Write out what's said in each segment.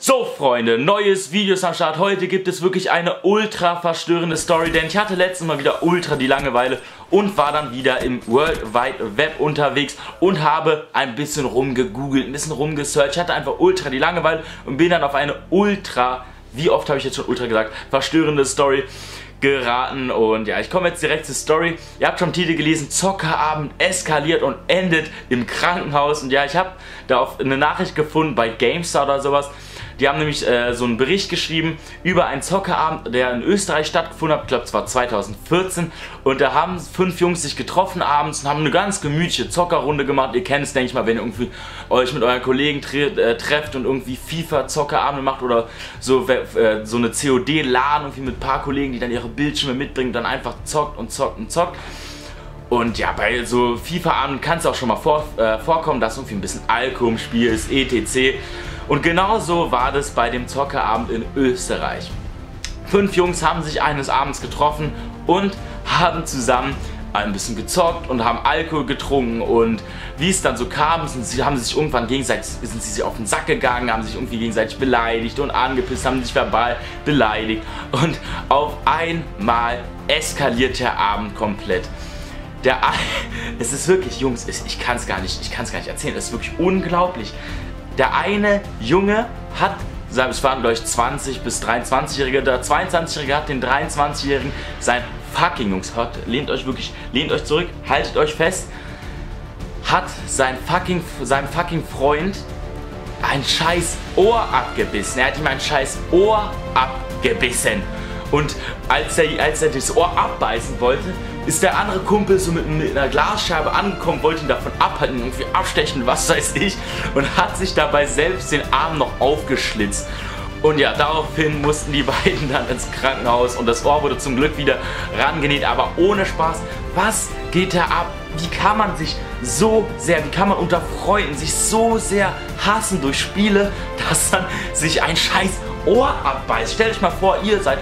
So Freunde, neues Video am Start. Heute gibt es wirklich eine ultra verstörende Story, denn ich hatte letztens mal wieder ultra die Langeweile und war dann wieder im World Wide Web unterwegs und habe ein bisschen rumgegoogelt, ein bisschen rumgesearched, hatte einfach ultra die Langeweile und bin dann auf eine ultra, wie oft habe ich jetzt schon ultra gesagt, verstörende Story geraten. Und ja, ich komme jetzt direkt zur Story. Ihr habt schon im Titel gelesen, Zockerabend eskaliert und endet im Krankenhaus. Und ja, ich habe da eine Nachricht gefunden bei GameStar oder sowas. Die haben nämlich so einen Bericht geschrieben über einen Zockerabend, der in Österreich stattgefunden hat. Ich glaube, es war 2014. Und da haben 5 Jungs sich getroffen abends und haben eine ganz gemütliche Zockerrunde gemacht. Ihr kennt es, denke ich mal, wenn ihr irgendwie euch mit euren Kollegen trefft und irgendwie FIFA-Zockerabende macht oder so eine COD-Laden irgendwie mit ein paar Kollegen, die dann ihre Bildschirme mitbringen und dann einfach zockt und zockt und zockt. Und ja, bei so FIFA-Abenden kann es auch schon mal vorkommen, dass irgendwie ein bisschen Alkohol im Spiel ist, etc. Und genauso war das bei dem Zockerabend in Österreich. 5 Jungs haben sich eines Abends getroffen und haben zusammen ein bisschen gezockt und haben Alkohol getrunken. Und wie es dann so kam, sind sie sich auf den Sack gegangen, haben sich irgendwie gegenseitig beleidigt und angepisst, haben sich verbal beleidigt. Und auf einmal eskaliert der Abend komplett. Es ist wirklich, Jungs, ich kann es gar nicht erzählen, es ist wirklich unglaublich. Der eine Junge hat, es waren glaube ich 20- bis 23-Jährige, der 22-Jährige hat den 23-Jährigen sein fucking, Jungs, lehnt euch wirklich, lehnt euch zurück, haltet euch fest, hat seinem fucking Freund ein scheiß Ohr abgebissen. Er hat ihm ein scheiß Ohr abgebissen. Und als er das Ohr abbeißen wollte, ist der andere Kumpel so mit einer Glasscheibe angekommen, wollte ihn davon abhalten, irgendwie abstechen, was weiß ich, und hat sich dabei selbst den Arm noch aufgeschlitzt. Und ja, daraufhin mussten die beiden dann ins Krankenhaus und das Ohr wurde zum Glück wieder rangenäht, aber ohne Spaß. Was geht da ab? Wie kann man sich so sehr, wie kann man unter Freunden sich so sehr hassen durch Spiele, dass dann sich ein scheiß Ohr abbeißt? Stellt euch mal vor, ihr seid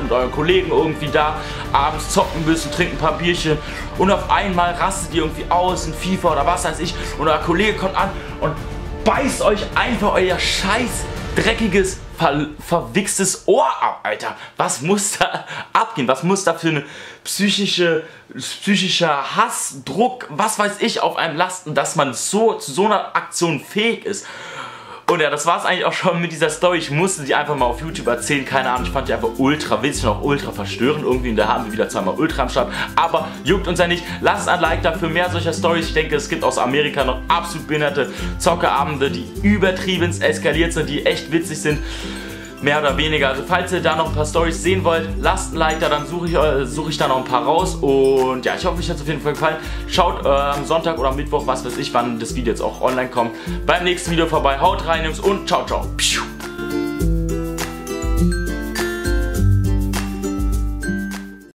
mit euren Kollegen irgendwie da, abends zocken ein bisschen, trinken ein paar Bierchen und auf einmal rastet ihr irgendwie aus in FIFA oder was weiß ich und euer Kollege kommt an und beißt euch einfach euer scheiß dreckiges, verwichstes Ohr ab, Alter. Was muss da abgehen? Was muss da für eine psychischer Hass, Druck, was weiß ich, auf einem lasten, dass man zu so einer Aktion fähig ist? Und ja, das war es eigentlich auch schon mit dieser Story. Ich musste die einfach mal auf YouTube erzählen. Keine Ahnung, ich fand die einfach ultra witzig und auch ultra verstörend irgendwie. Und da haben wir wieder zweimal Ultra am Start. Aber juckt uns ja nicht. Lasst ein Like da für mehr solcher Stories. Ich denke, es gibt aus Amerika noch absolut behinderte Zockerabende, die übertrieben eskaliert sind, die echt witzig sind. Mehr oder weniger. Also falls ihr da noch ein paar Storys sehen wollt, lasst ein Like da, dann suche ich da noch ein paar raus. Und ja, ich hoffe, euch hat es auf jeden Fall gefallen. Schaut am Sonntag oder Mittwoch, was weiß ich, wann das Video jetzt auch online kommt, beim nächsten Video vorbei. Haut rein, Jungs, und ciao, ciao.